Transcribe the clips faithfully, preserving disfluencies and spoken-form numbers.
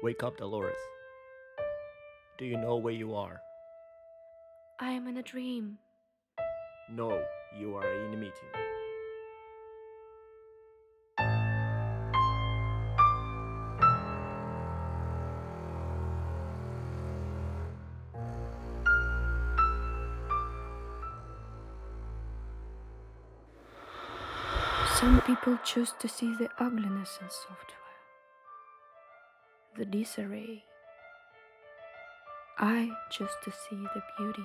Wake up, Dolores. Do you know where you are? I am in a dream. No, you are in a meeting. Some people choose to see the ugliness in software, the disarray. I choose to see the beauty.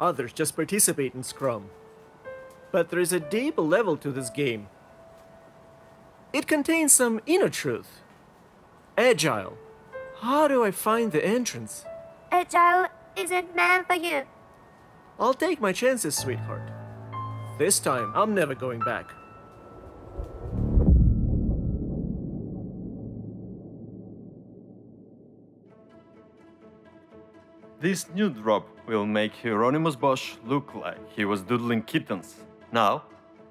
Others just participate in Scrum. But there is a deeper level to this game. It contains some inner truth. Agile. How do I find the entrance? Agile isn't meant for you. I'll take my chances, sweetheart. This time, I'm never going back. This new drop will make Hieronymus Bosch look like he was doodling kittens. Now,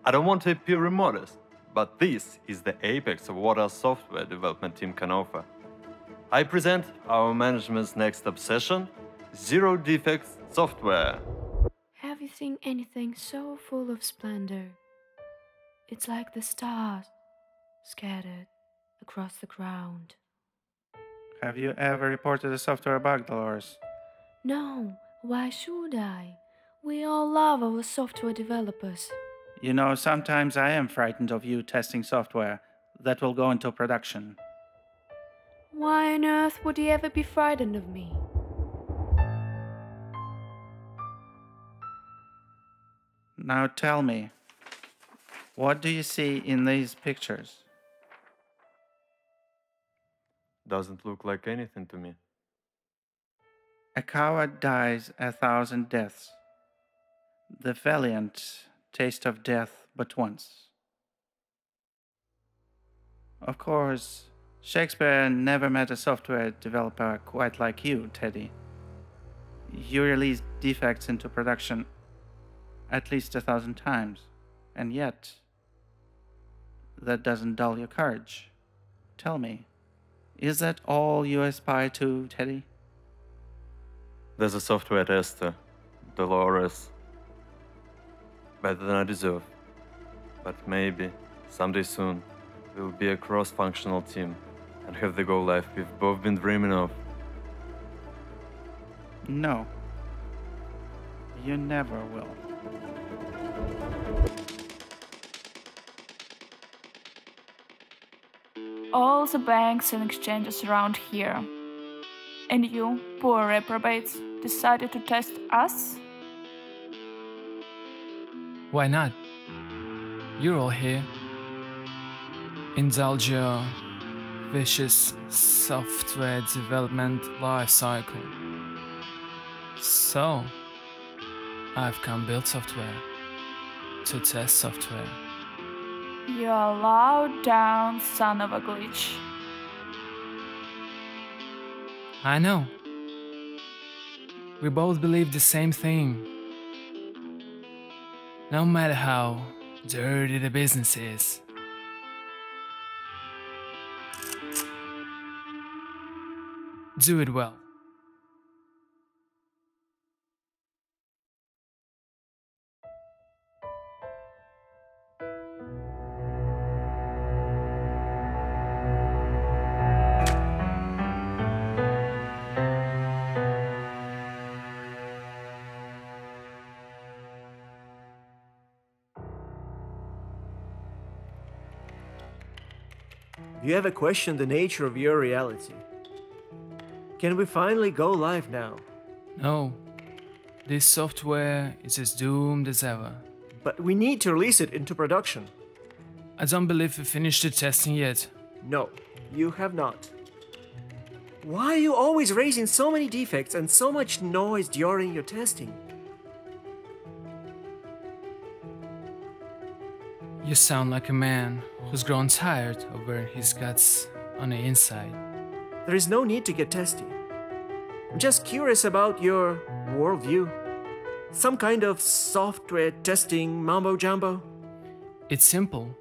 I don't want to appear immodest, but this is the apex of what our software development team can offer. I present our management's next obsession, zero defects software. Have you seen anything so full of splendor? It's like the stars scattered across the ground. Have you ever reported a software bug, Dolores? No, why should I? We all love our software developers. You know, sometimes I am frightened of you testing software that will go into production. Why on earth would he ever be frightened of me? Now tell me, what do you see in these pictures? Doesn't look like anything to me. A coward dies a thousand deaths. The valiant taste of death but once. Of course, Shakespeare never met a software developer quite like you, Teddy. You released defects into production at least a thousand times, and yet, that doesn't dull your courage. Tell me, is that all you aspire to, Teddy? There's a software tester, Dolores. Better than I deserve. But maybe, someday soon, we'll be a cross-functional team and have the goal life we've both been dreaming of. No. You never will. All the banks and exchanges around here. And you, poor reprobates, decided to test us? Why not? You're all here. Indulge your vicious software development life cycle. So, I've come build software, to test software. You're a low down son of a glitch. I know. We both believe the same thing. No matter how dirty the business is. Do it well. You ever questioned the nature of your reality? Can we finally go live now? No. This software is as doomed as ever. But we need to release it into production. I don't believe we finished the testing yet. No, you have not. Why are you always raising so many defects and so much noise during your testing? You sound like a man who's grown tired of wearing his guts on the inside. There is no need to get testy. I'm just curious about your worldview. Some kind of software testing mumbo jumbo? It's simple.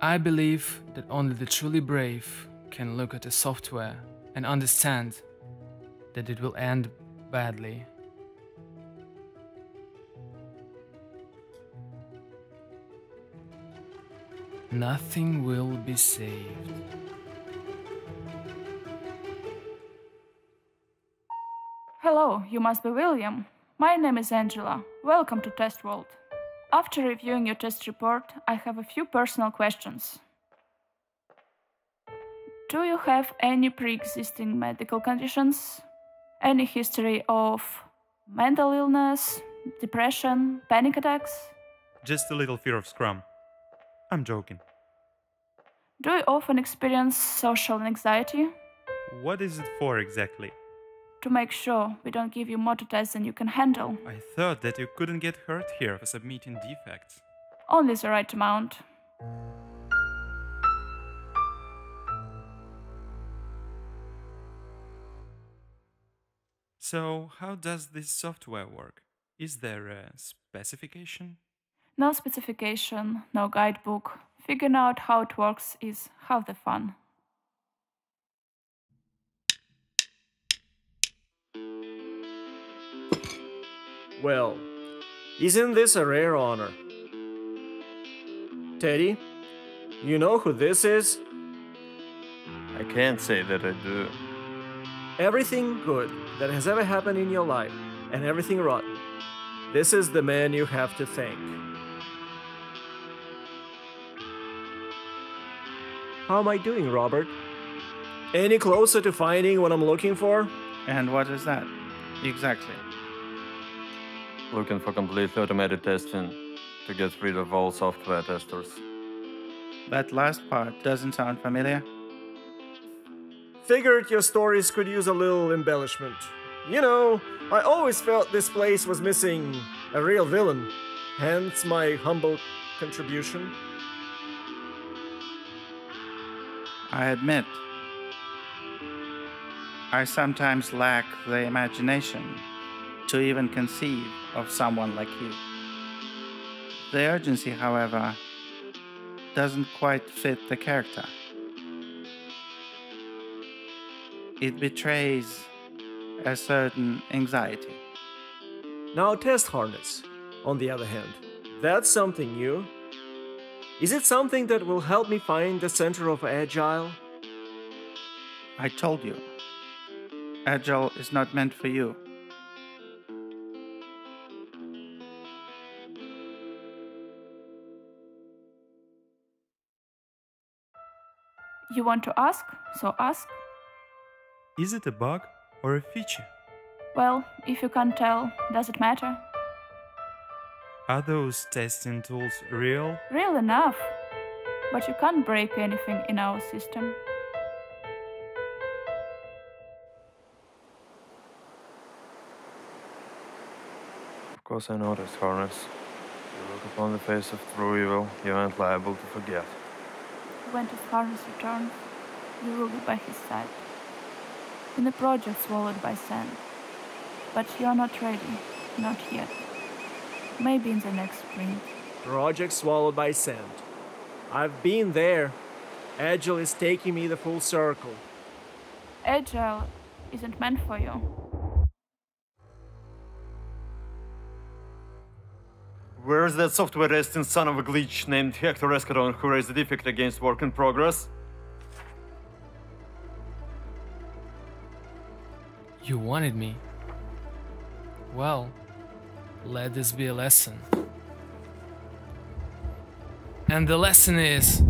I believe that only the truly brave can look at the software and understand that it will end badly. Nothing will be saved. Hello, you must be William. My name is Angela. Welcome to Test World. After reviewing your test report, I have a few personal questions. Do you have any pre-existing medical conditions? Any history of mental illness, depression, panic attacks? Just a little fear of Scrum. I'm joking. Do you often experience social anxiety? What is it for exactly? To make sure we don't give you more to test than you can handle. I thought that you couldn't get hurt here for submitting defects. Only the right amount. So, how does this software work? Is there a specification? No specification, no guidebook. Figuring out how it works is half the fun. Well, isn't this a rare honor? Teddy, you know who this is? I can't say that I do. Everything good that has ever happened in your life, and everything rotten, this is the man you have to thank. How am I doing, Robert? Any closer to finding what I'm looking for? And what is that? Exactly. Looking for complete automated testing to get rid of all software testers. That last part doesn't sound familiar. Figured your stories could use a little embellishment. You know, I always felt this place was missing a real villain, hence my humble contribution. I admit, I sometimes lack the imagination to even conceive of someone like you. The urgency, however, doesn't quite fit the character. It betrays a certain anxiety. Now, test harness, on the other hand, that's something new. Is it something that will help me find the center of Agile? I told you, Agile is not meant for you. You want to ask, so ask. Is it a bug or a feature? Well, if you can't tell, does it matter? Are those testing tools real? Real enough, but you can't break anything in our system. Of course I noticed, Harness. You look upon the face of true evil, you aren't liable to forget. When his Harness returns, you will be by his side, in a project swallowed by sand. But you're not ready, not yet. Maybe in the next spring. Project swallowed by sand. I've been there. Agile is taking me the full circle. Agile isn't meant for you. Where is that software testing son of a glitch named Hector Escaton who raised a defect against work in progress? You wanted me. Well, let this be a lesson. And the lesson is...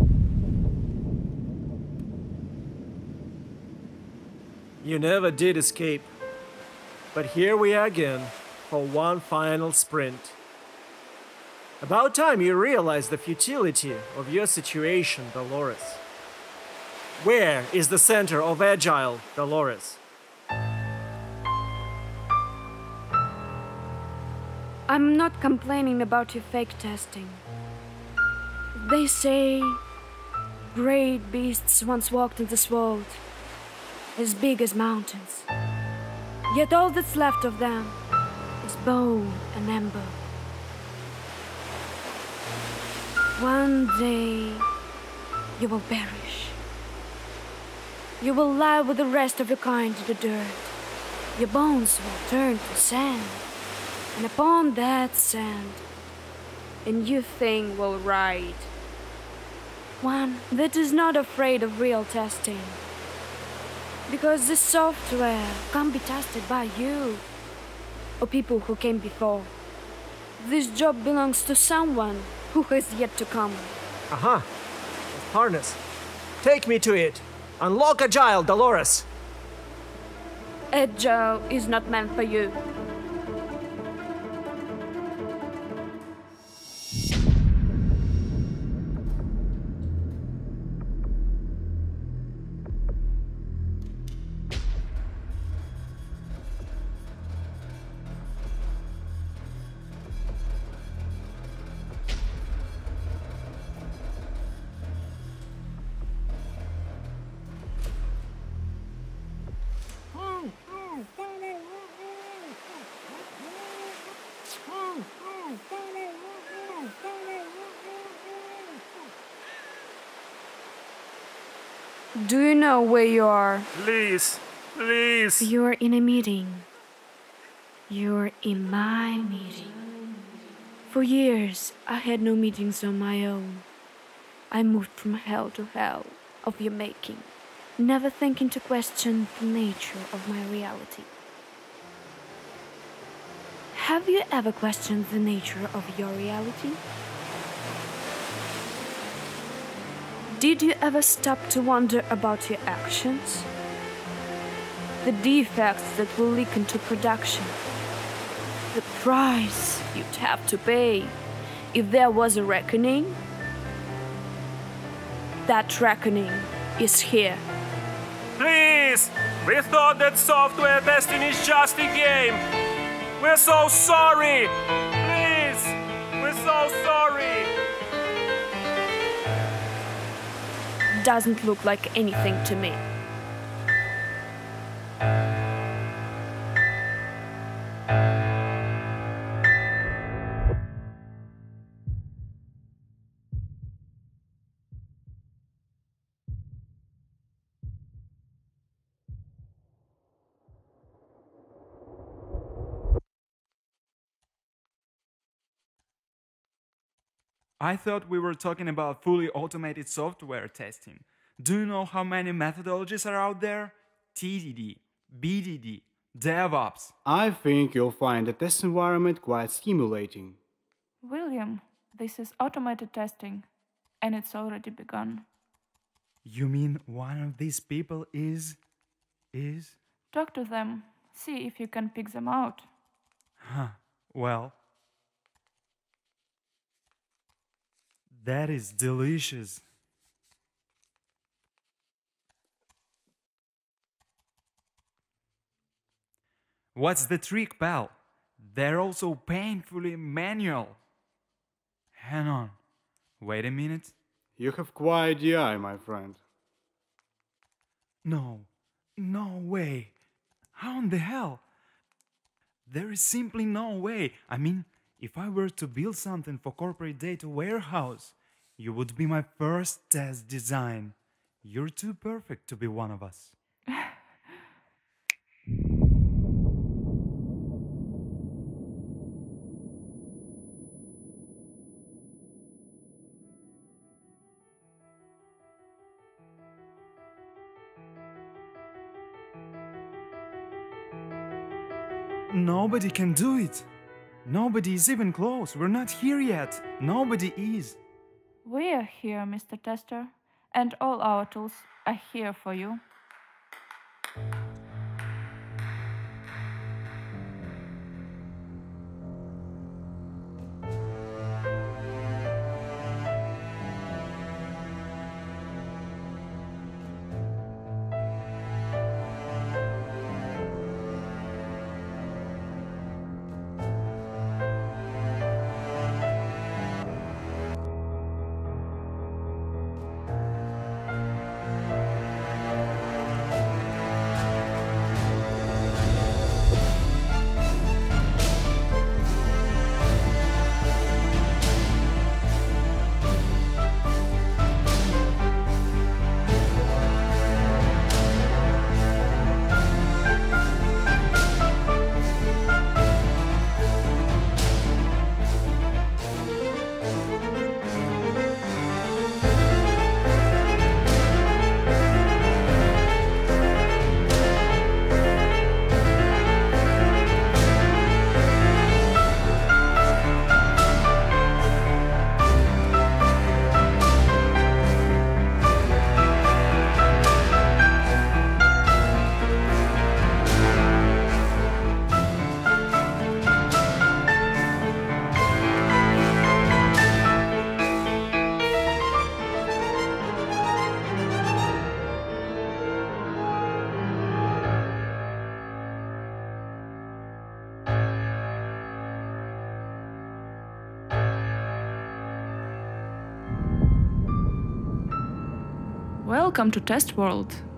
You never did escape. But here we are again, for one final sprint. About time you realized the futility of your situation, Dolores. Where is the center of Agile, Dolores? I'm not complaining about your fake testing. They say great beasts once walked in this world, as big as mountains. Yet all that's left of them its bow an ember. One day, you will perish. You will lie with the rest of your kind in the dirt. Your bones will turn to sand, and upon that sand, a new thing will ride. One that is not afraid of real testing. Because this software can't be tested by you, or people who came before. This job belongs to someone who has yet to come. Aha! Harness. Take me to it. Unlock Agile, Dolores. Agile is not meant for you. Do you know where you are? Please, please. You're in a meeting. You're in my meeting. For years, I had no meetings on my own. I moved from hell to hell of your making, never thinking to question the nature of my reality. Have you ever questioned the nature of your reality? Did you ever stop to wonder about your actions? The defects that will leak into production? The price you'd have to pay if there was a reckoning? That reckoning is here. Please! We thought that software testing is just a game! We're so sorry! Please! We're so sorry! Doesn't look like anything to me. I thought we were talking about fully automated software testing. Do you know how many methodologies are out there? T D D, B D D, DevOps. I think you'll find the test environment quite stimulating. William, this is automated testing, and it's already begun. You mean one of these people is... is? Talk to them, see if you can pick them out. Huh, well... That is delicious. What's the trick, pal? They're also painfully manual. Hang on. Wait a minute. You have quite the eye, my friend. No. No way. How in the hell? There is simply no way. I mean... If I were to build something for corporate data warehouse, you would be my first test design. You're too perfect to be one of us. Nobody can do it. Nobody is even close. We're not here yet. Nobody is. We are here, Mister Tester, and all our tools are here for you. Welcome to Test World,